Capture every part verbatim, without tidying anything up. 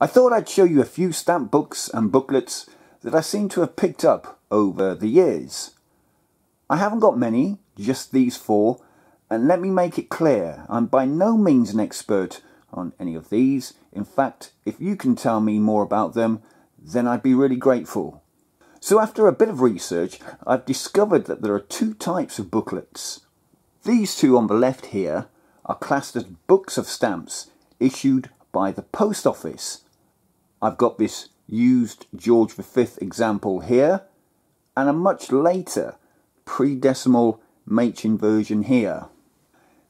I thought I'd show you a few stamp books and booklets that I seem to have picked up over the years. I haven't got many, just these four, and let me make it clear, I'm by no means an expert on any of these. In fact, if you can tell me more about them, then I'd be really grateful. So after a bit of research, I've discovered that there are two types of booklets. These two on the left here are classed as books of stamps issued by the post office. I've got this used George the Fifth example here, and a much later pre-decimal Machin version here.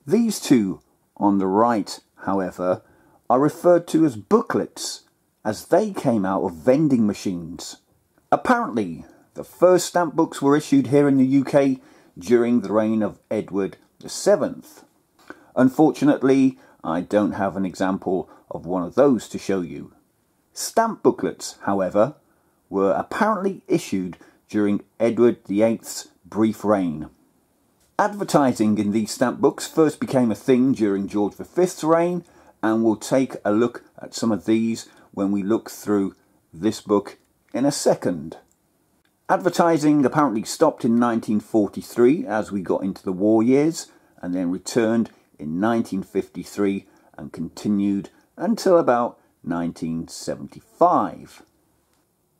These two on the right, however, are referred to as booklets, as they came out of vending machines. Apparently, the first stamp books were issued here in the U K during the reign of Edward the Seventh. Unfortunately, I don't have an example of one of those to show you. Stamp booklets, however, were apparently issued during Edward the Eighth's brief reign. Advertising in these stamp books first became a thing during George the Fifth's reign, and we'll take a look at some of these when we look through this book in a second. Advertising apparently stopped in nineteen forty-three as we got into the war years, and then returned in nineteen fifty-three and continued until about nineteen seventy-five.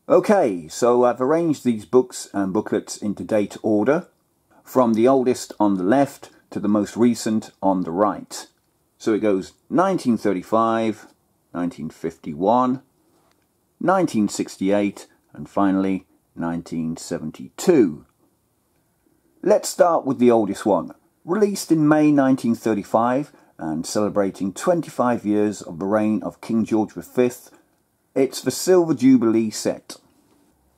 Okay, so I've arranged these books and booklets into date order, from the oldest on the left to the most recent on the right. So it goes nineteen thirty-five, nineteen fifty-one, nineteen sixty-eight, and finally nineteen seventy-two. Let's start with the oldest one, released in May nineteen thirty-five and celebrating twenty-five years of the reign of King George the Fifth. It's the Silver Jubilee set.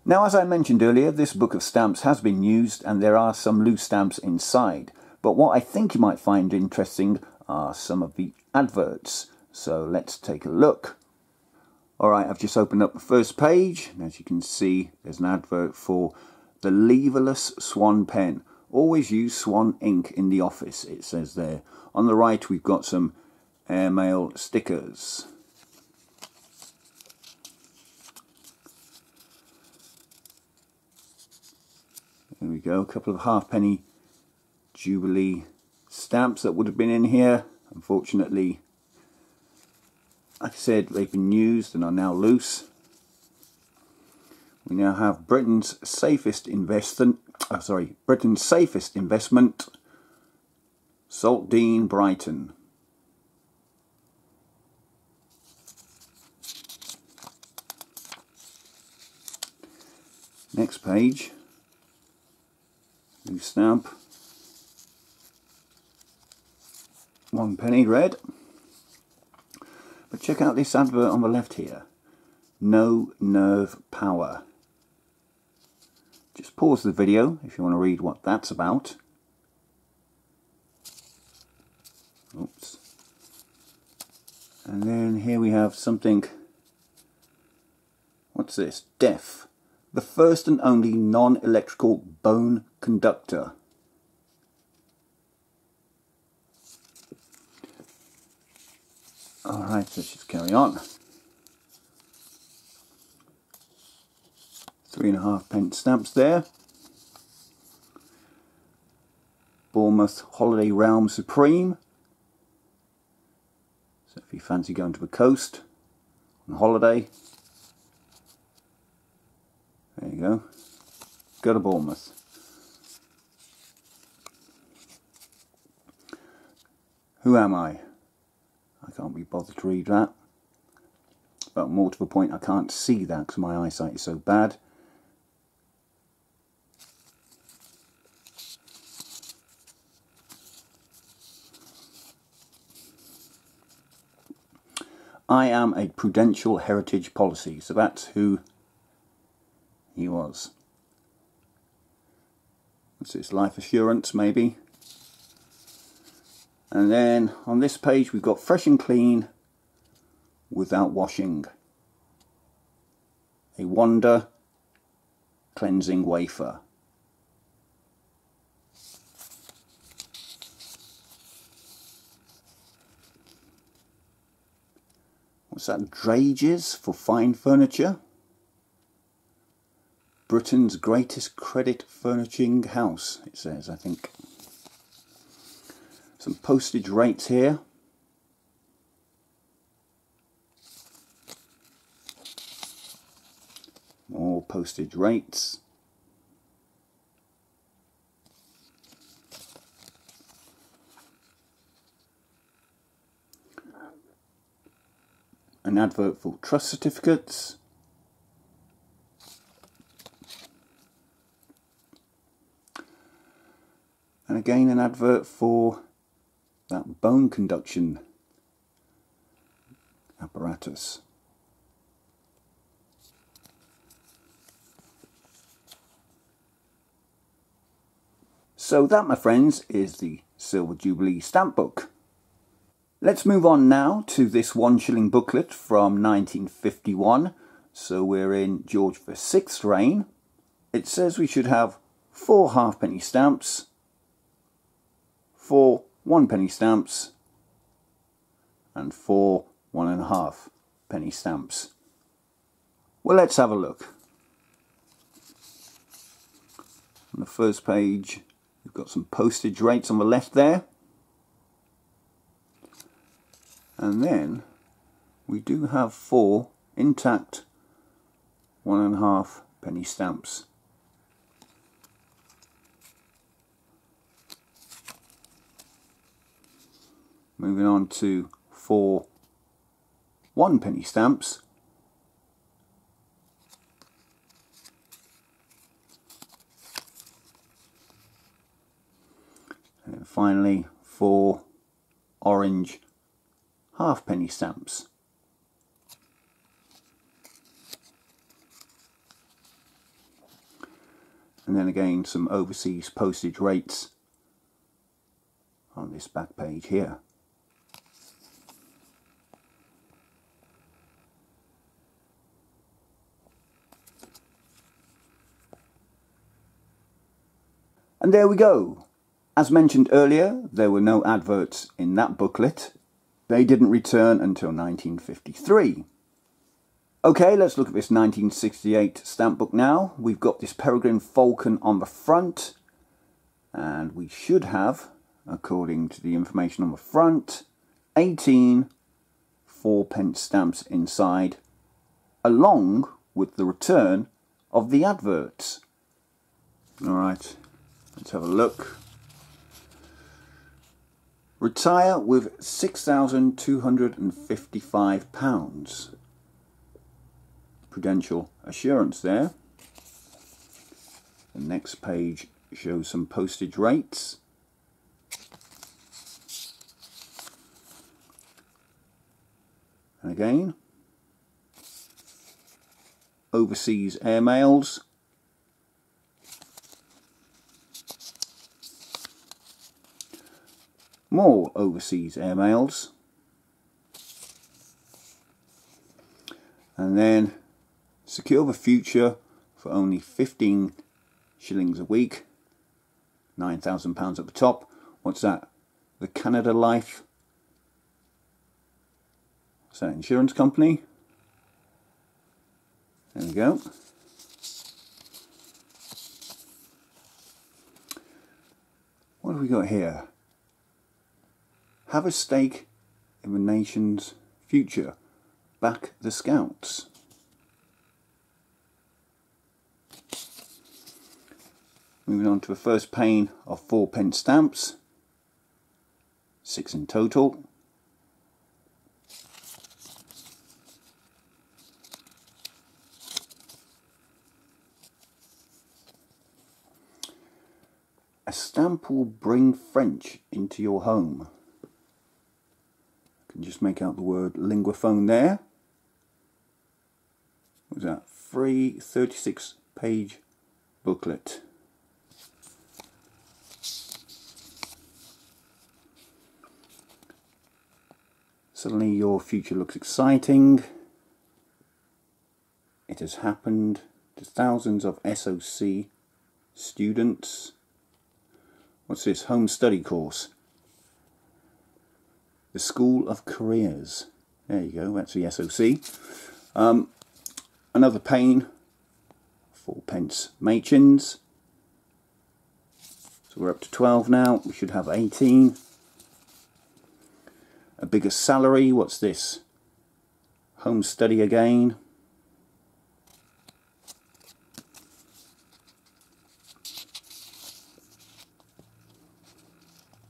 Now, as I mentioned earlier, this book of stamps has been used and there are some loose stamps inside, but what I think you might find interesting are some of the adverts, so let's take a look. Alright, I've just opened up the first page, and as you can see, there's an advert for the Leverless Swan Pen. Always use swan ink in the office, it says there. On the right, we've got some airmail stickers. There we go, a couple of halfpenny Jubilee stamps that would have been in here. Unfortunately, like I said, they've been used and are now loose. We now have Britain's safest investment. Oh, sorry, Britain's safest investment, Salt Dean, Brighton. Next page. New stamp, one penny red. But check out this advert on the left here, no nerve power. Just pause the video if you want to read what that's about. Oops. And then here we have something, what's this? D E F, the first and only non-electrical bone conductor. Alright, let's just carry on. Three and a half pence stamps there. Bournemouth Holiday Realm Supreme. So if you fancy going to the coast on holiday, there you go. Go to Bournemouth. Who am I? I can't be bothered to read that. But more to the point, I can't see that because my eyesight is so bad. I am a Prudential Heritage Policy, so that's who he was. What's this? Life Assurance, maybe? And then on this page we've got fresh and clean without washing, a Wonder cleansing wafer. What's that? Drages for fine furniture. Britain's greatest credit furnishing house, it says, I think. Some postage rates here. More postage rates. An advert for trust certificates. And again an advert for that bone conduction apparatus. So that, my friends, is the Silver Jubilee stamp book. Let's move on now to this one shilling booklet from nineteen fifty-one. So we're in George the sixth's reign. It says we should have four halfpenny stamps, four one penny stamps, and four one and a half penny stamps. Well, let's have a look. On the first page, we've got some postage rates on the left there, and then we do have four intact one and a half penny stamps. Moving on to four one penny stamps. And then finally four orange half penny stamps. And then again some overseas postage rates on this back page here. And there we go. As mentioned earlier, there were no adverts in that booklet. They didn't return until nineteen fifty-three. Okay, let's look at this nineteen sixty-eight stamp book now. We've got this Peregrine Falcon on the front, and we should have, according to the information on the front, eighteen fourpence stamps inside, along with the return of the adverts. All right. Let's have a look. Retire with six thousand two hundred and fifty-five pounds. Prudential assurance there. The next page shows some postage rates. And again, overseas airmails. More overseas airmails, and then secure the future for only fifteen shillings a week, nine thousand pounds at the top. What's that? The Canada Life, what's that insurance company? There we go. What have we got here? Have a stake in the nation's future. Back the Scouts. Moving on to the first pane of four pence stamps. Six in total. A stamp will bring French into your home. Can just make out the word Linguaphone there. What was that? Free thirty-six page booklet. Suddenly your future looks exciting. It has happened to thousands of S O C students. What's this? Home study course. The School of Careers There you go, that's the S O C. Um, another pane, fourpence machins. So we're up to twelve now, we should have eighteen. A bigger salary, what's this? Home study again.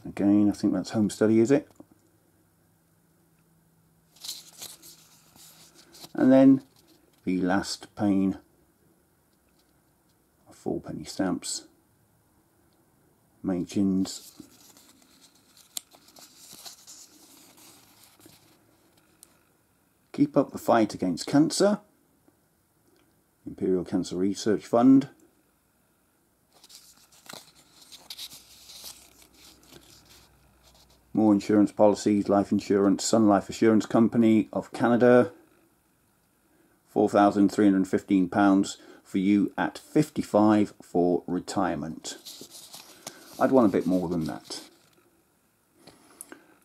Again, I think that's home study, is it? And then the last pane of fourpenny stamps, machins. Keep up the fight against cancer. Imperial Cancer Research Fund. More insurance policies, life insurance, Sun Life Assurance Company of Canada. four thousand three hundred and fifteen pounds for you at fifty-five for retirement. I'd want a bit more than that.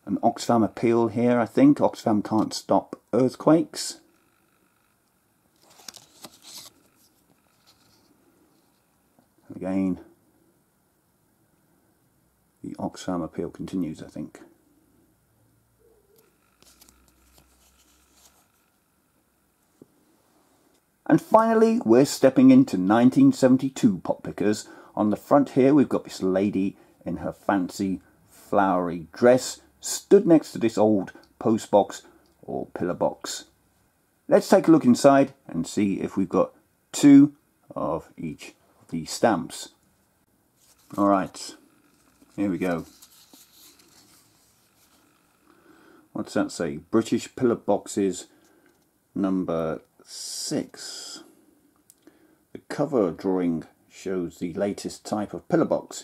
An Oxfam appeal here, I think. Oxfam can't stop earthquakes. And again, the Oxfam appeal continues, I think. And finally, we're stepping into nineteen seventy-two pop pickers. On the front here, we've got this lady in her fancy flowery dress, stood next to this old post box or pillar box. Let's take a look inside and see if we've got two of each of these stamps. All right, here we go. What's that say? British pillar boxes number six. The cover drawing shows the latest type of pillar box,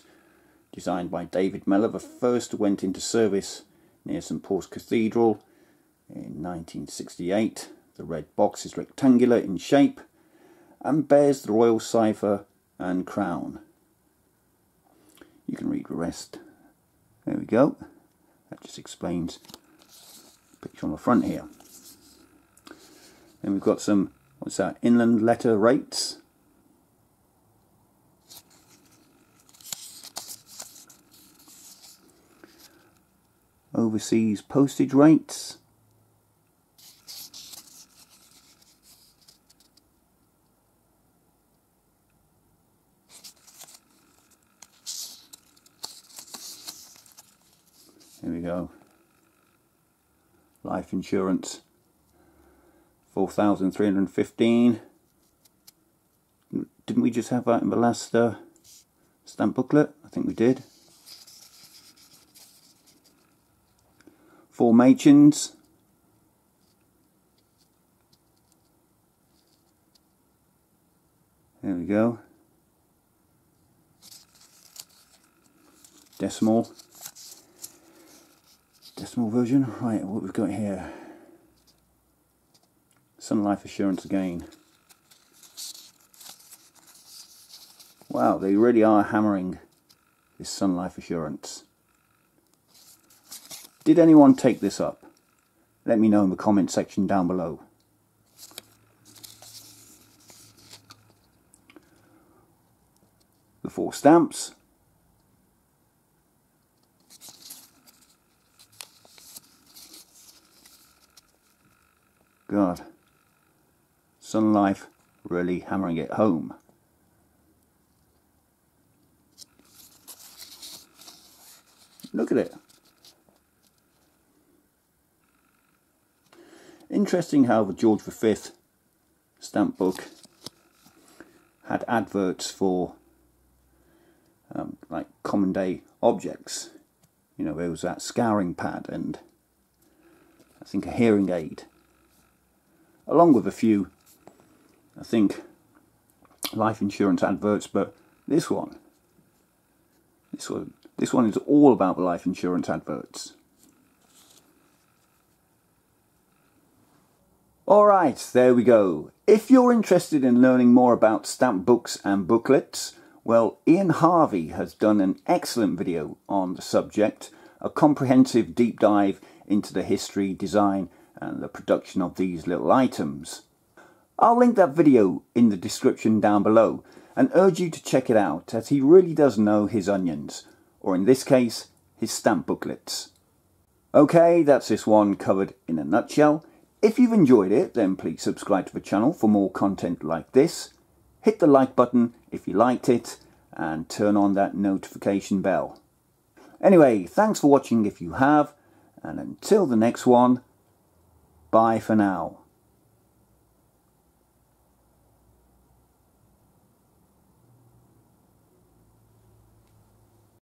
designed by David Mellor. The first went into service near St Paul's Cathedral in nineteen sixty-eight. The red box is rectangular in shape and bears the royal cipher and crown. You can read the rest. There we go. That just explains the picture on the front here. Then we've got some, what's that, inland letter rates. Overseas postage rates. Here we go. Life insurance. four thousand three hundred and fifteen. Didn't we just have that in the last uh, stamp booklet? I think we did. Four machins. There we go. Decimal. Decimal version. Right, what we've got here. Sun Life Assurance again. Wow, they really are hammering this Sun Life Assurance. Did anyone take this up? Let me know in the comment section down below. The four stamps. God, Sun Life really hammering it home. Look at it. Interesting how the George the Fifth stamp book had adverts for um, like common day objects. You know, there was that scouring pad and I think a hearing aid, along with a few, I think, life insurance adverts. But this one, this one, this one is all about the life insurance adverts. Alright, there we go. If you're interested in learning more about stamp books and booklets, well, Ian Harvey has done an excellent video on the subject, a comprehensive deep dive into the history, design and the production of these little items. I'll link that video in the description down below and urge you to check it out, as he really does know his onions, or in this case, his stamp booklets. Okay, that's this one covered in a nutshell. If you've enjoyed it, then please subscribe to the channel for more content like this. Hit the like button if you liked it, and turn on that notification bell. Anyway, thanks for watching if you have, and until the next one, bye for now.